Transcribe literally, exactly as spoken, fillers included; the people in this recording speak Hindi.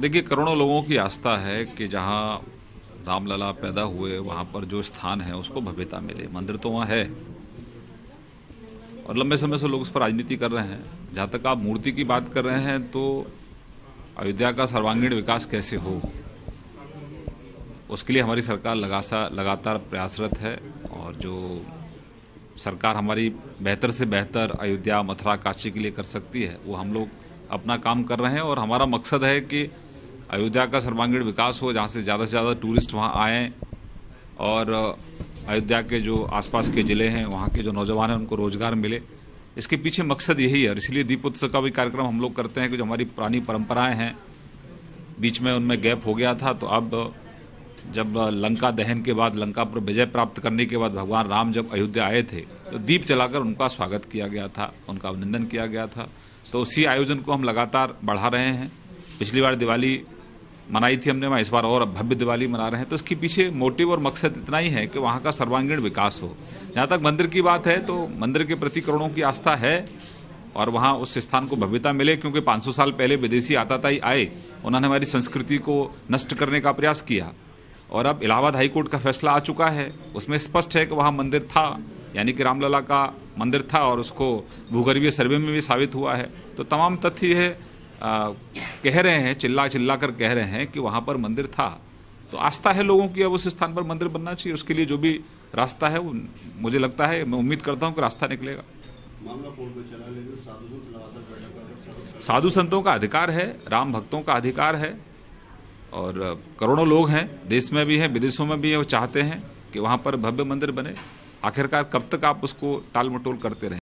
देखिए, करोड़ों लोगों की आस्था है कि जहां रामलला पैदा हुए वहां पर जो स्थान है उसको भव्यता मिले। मंदिर तो वहां है और लंबे समय से लोग उस पर राजनीति कर रहे हैं। जहां तक आप मूर्ति की बात कर रहे हैं, तो अयोध्या का सर्वांगीण विकास कैसे हो उसके लिए हमारी सरकार लगासा लगातार प्रयासरत है। और जो सरकार हमारी बेहतर से बेहतर अयोध्या, मथुरा, काशी के लिए कर सकती है, वो हम लोग अपना काम कर रहे हैं। और हमारा मकसद है कि अयोध्या का सर्वांगीण विकास हो, जहाँ से ज़्यादा से ज़्यादा टूरिस्ट वहाँ आएँ और अयोध्या के जो आसपास के ज़िले हैं, वहाँ के जो नौजवान हैं, उनको रोज़गार मिले। इसके पीछे मकसद यही है और इसलिए दीपोत्सव का भी कार्यक्रम हम लोग करते हैं कि जो हमारी पुरानी परंपराएँ हैं, बीच में उनमें गैप हो गया था, तो अब जब लंका दहन के बाद, लंका पर विजय प्राप्त करने के बाद भगवान राम जब अयोध्या आए थे तो दीप जलाकर उनका स्वागत किया गया था, उनका अभिनंदन किया गया था। तो उसी आयोजन को हम लगातार बढ़ा रहे हैं। पिछली बार दिवाली मनाई थी हमने वहाँ, इस बार और भव्य दिवाली मना रहे हैं। तो इसके पीछे मोटिव और मकसद इतना ही है कि वहाँ का सर्वांगीण विकास हो। जहाँ तक मंदिर की बात है, तो मंदिर के प्रति करोड़ों की आस्था है और वहाँ उस स्थान को भव्यता मिले, क्योंकि पाँच सौ साल पहले विदेशी आताताई आए, उन्होंने हमारी संस्कृति को नष्ट करने का प्रयास किया। और अब इलाहाबाद हाईकोर्ट का फैसला आ चुका है, उसमें स्पष्ट है कि वहाँ मंदिर था, यानी कि रामलला का मंदिर था और उसको भूगर्भीय सर्वे में भी साबित हुआ है। तो तमाम तथ्य है कह रहे हैं, चिल्ला चिल्ला कर कह रहे हैं कि वहाँ पर मंदिर था। तो आस्था है लोगों की, अब उस स्थान पर मंदिर बनना चाहिए। उसके लिए जो भी रास्ता है, वो मुझे लगता है, मैं उम्मीद करता हूँ कि रास्ता निकलेगा। साधु संतों का अधिकार है, राम भक्तों का अधिकार है और करोड़ों लोग हैं, देश में भी हैं, विदेशों में भी हैं, वो चाहते हैं कि वहाँ पर भव्य मंदिर बने। आखिरकार कब तक आप उसको टाल मटोल करते रहें।